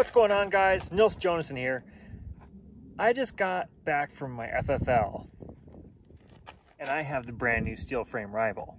What's going on, guys? Nils Jonasson here. I just got back from my FFL and I have the brand new steel frame Rival,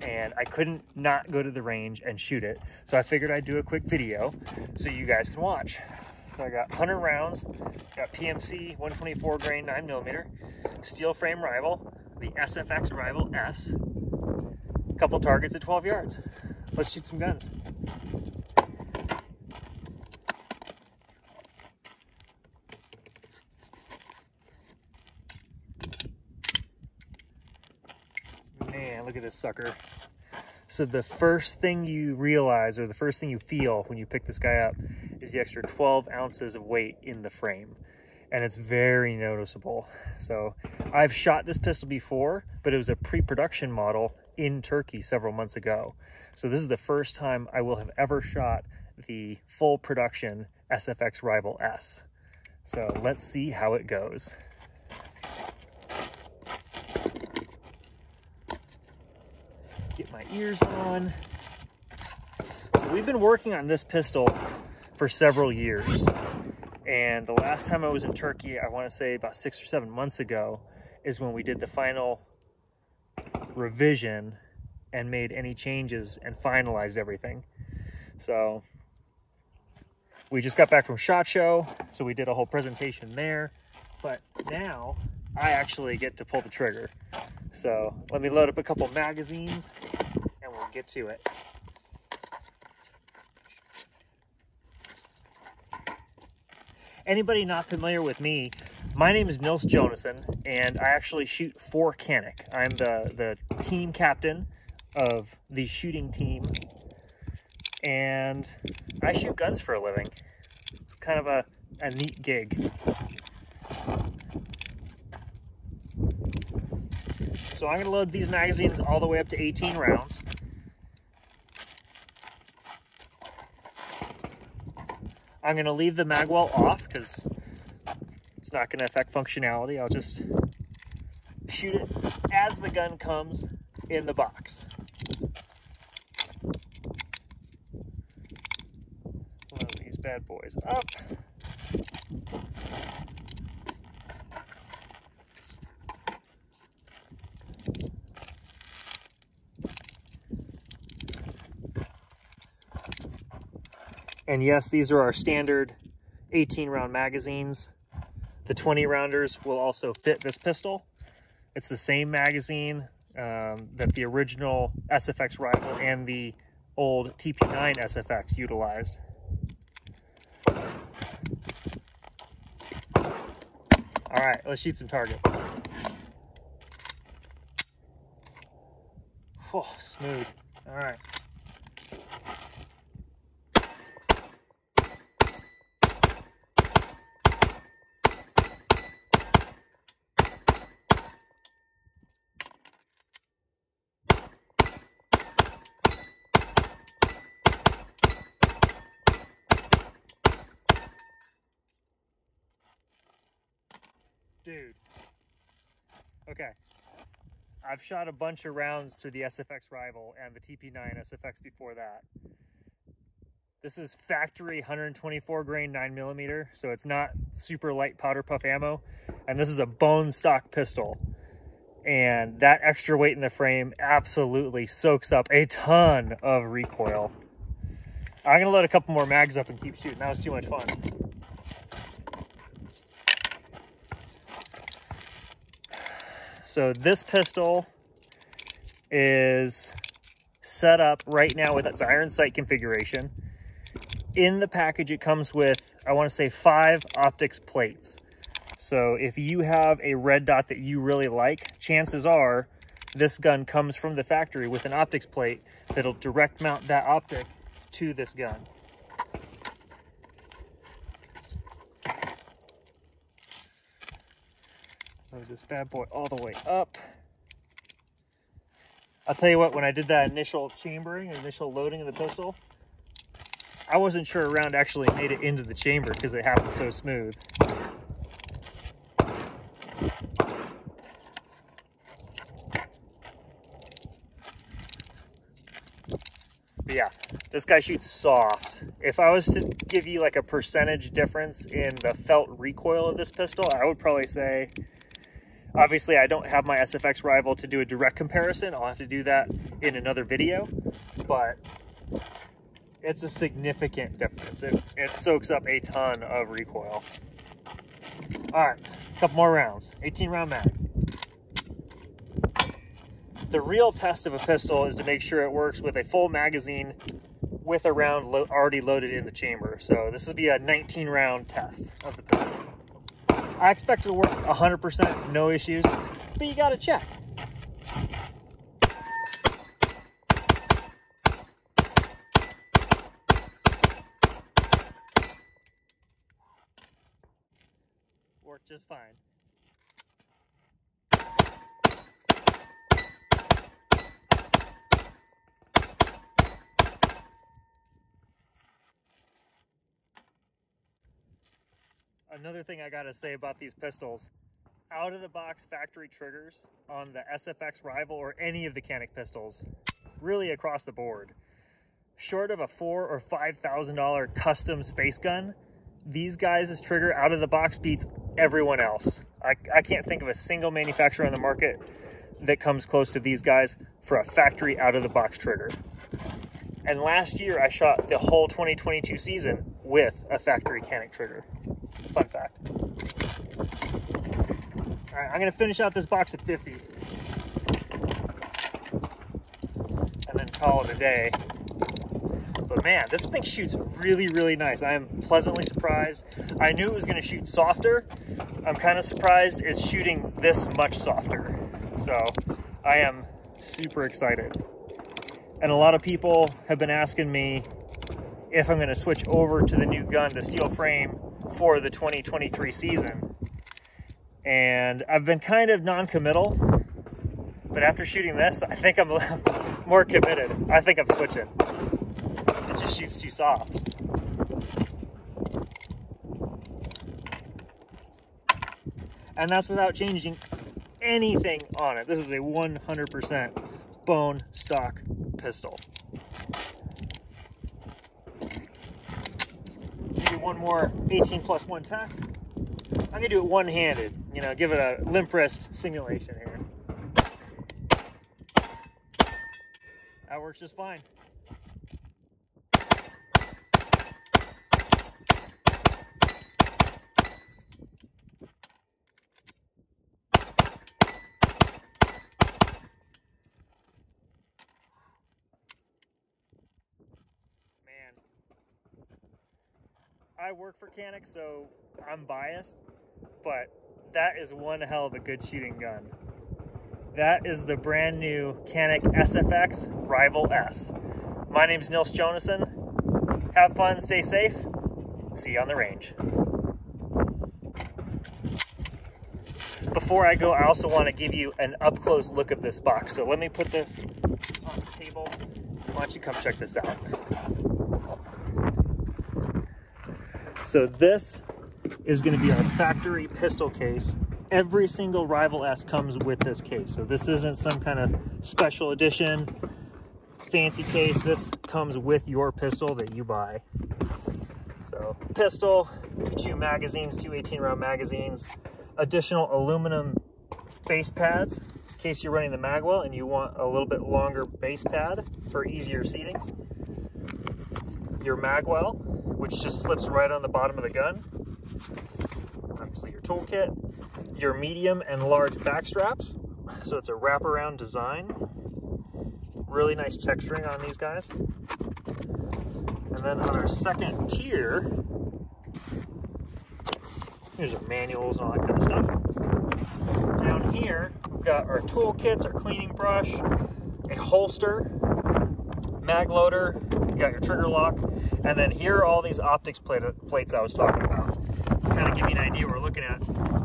and I couldn't not go to the range and shoot it, so I figured I'd do a quick video so you guys can watch. So I got 100 rounds, got PMC 124 grain 9mm, steel frame Rival, the SFX Rival S, a couple targets at 12 yards. Let's shoot some guns. Man, look at this sucker. So the first thing you realize, or the first thing you feel when you pick this guy up, is the extra 12 ounces of weight in the frame. And it's very noticeable. So I've shot this pistol before, but it was a pre-production model in Turkey several months ago. So this is the first time I will have ever shot the full production SFX Rival S. So let's see how it goes. Get my ears on. So we've been working on this pistol for several years, and the last time I was in Turkey, I want to say about 6 or 7 months ago, is when we did the final revision and made any changes and finalized everything. So we just got back from SHOT Show, so we did a whole presentation there, but now I actually get to pull the trigger. So let me load up a couple magazines and we'll get to it. Anybody not familiar with me, my name is Nils Jonasson, and I actually shoot for Canik. I'm the team captain of the shooting team, and I shoot guns for a living. It's kind of a neat gig. So I'm gonna load these magazines all the way up to 18 rounds. I'm gonna leave the mag well off because it's not gonna affect functionality. I'll just shoot it as the gun comes in the box. Load these bad boys up. And yes, these are our standard 18-round magazines. The 20-rounders will also fit this pistol. It's the same magazine that the original SFX Rival and the old TP9 SFX utilized. All right, let's shoot some targets. Oh, smooth. All right. Dude. Okay. I've shot a bunch of rounds to the SFX Rival and the TP9 SFX before that. This is factory 124 grain 9mm, so it's not super light powder puff ammo. And this is a bone stock pistol. And that extra weight in the frame absolutely soaks up a ton of recoil. I'm going to load a couple more mags up and keep shooting. That was too much fun. So this pistol is set up right now with its iron sight configuration. In the package, it comes with, I want to say, 5 optics plates. So if you have a red dot that you really like, chances are this gun comes from the factory with an optics plate that'll direct mount that optic to this gun. Load this bad boy all the way up. I'll tell you what, when I did that initial chambering, initial loading of the pistol, I wasn't sure a round actually made it into the chamber because it happened so smooth. But yeah, this guy shoots soft. If I was to give you like a percentage difference in the felt recoil of this pistol, I would probably say, obviously I don't have my SFX Rival to do a direct comparison. I'll have to do that in another video, but it's a significant difference. It soaks up a ton of recoil. All right, a couple more rounds, 18 round mag. The real test of a pistol is to make sure it works with a full magazine with a round already loaded in the chamber. So this would be a 19 round test of the pistol. I expect it to work 100%, no issues, but you gotta check. Worked just fine. Another thing I gotta say about these pistols, out of the box factory triggers on the SFX Rival or any of the Canik pistols, really across the board, short of a $4,000 or $5,000 custom space gun, these guys' trigger out of the box beats everyone else. I can't think of a single manufacturer on the market that comes close to these guys for a factory out of the box trigger. And last year I shot the whole 2022 season with a factory Canik trigger. Fun fact. All right, I'm going to finish out this box at 50 and then call it a day. But man, this thing shoots really, really nice. I am pleasantly surprised. I knew it was going to shoot softer. I'm kind of surprised it's shooting this much softer. So I am super excited. And a lot of people have been asking me if I'm going to switch over to the new gun, the steel frame, for the 2023 season, and I've been kind of non-committal, but after shooting this I think I'm more committed. I think I'm switching. It just shoots too soft. And that's without changing anything on it. This is a 100% bone stock pistol. One more 18 plus one test. I'm gonna do it one-handed, you know, give it a limp wrist simulation here. That works just fine. I work for Canik, so I'm biased, but that is one hell of a good shooting gun. That is the brand new Canik SFX Rival S. My name's Nils Jonasson. Have fun, stay safe, see you on the range. Before I go, I also want to give you an up-close look of this box. So let me put this on the table. Why don't you come check this out? So this is going to be our factory pistol case. Every single Rival S comes with this case. So this isn't some kind of special edition, fancy case. This comes with your pistol that you buy. So pistol, two magazines, two 18-round magazines, additional aluminum base pads in case you're running the magwell and you want a little bit longer base pad for easier seating. Your magwell, which just slips right on the bottom of the gun. Obviously your toolkit, your medium and large back straps. So it's a wraparound design. Really nice texturing on these guys. And then on our second tier, here's our manuals and all that kind of stuff. Down here, we've got our toolkits, our cleaning brush, a holster, mag loader, you got your trigger lock, and then here are all these optics plates I was talking about. To kind of give you an idea what we're looking at,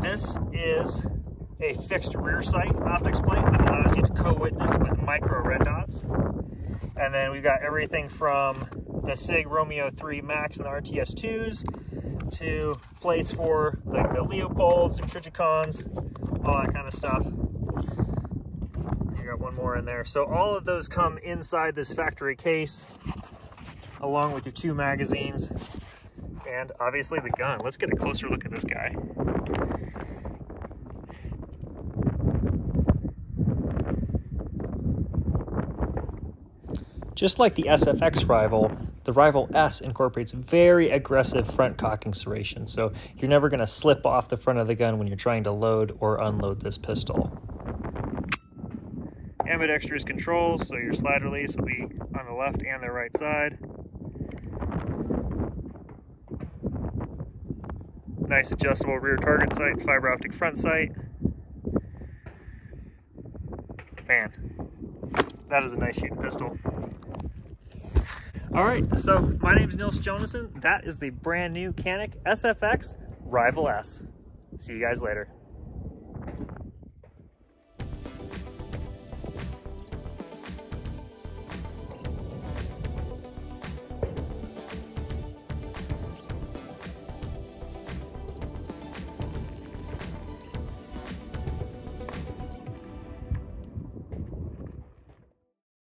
this is a fixed rear sight optics plate that allows you to co-witness with micro red dots. And then we've got everything from the SIG Romeo 3 Max and the RTS2s to plates for like the Leopolds and Trijicons, all that kind of stuff. Got one more in there. So all of those come inside this factory case. along with your two magazines and obviously the gun. Let's get a closer look at this guy. Just like the SFX Rival, the Rival S incorporates very aggressive front cocking serration, so you're never going to slip off the front of the gun when you're trying to load or unload this pistol. Ambidextrous controls, so your slide release will be on the left and the right side. Nice adjustable rear target sight, fiber optic front sight. Man, that is a nice shooting pistol. All right, so my name is Nils Jonasson. That is the brand new Canik SFX Rival S. See you guys later.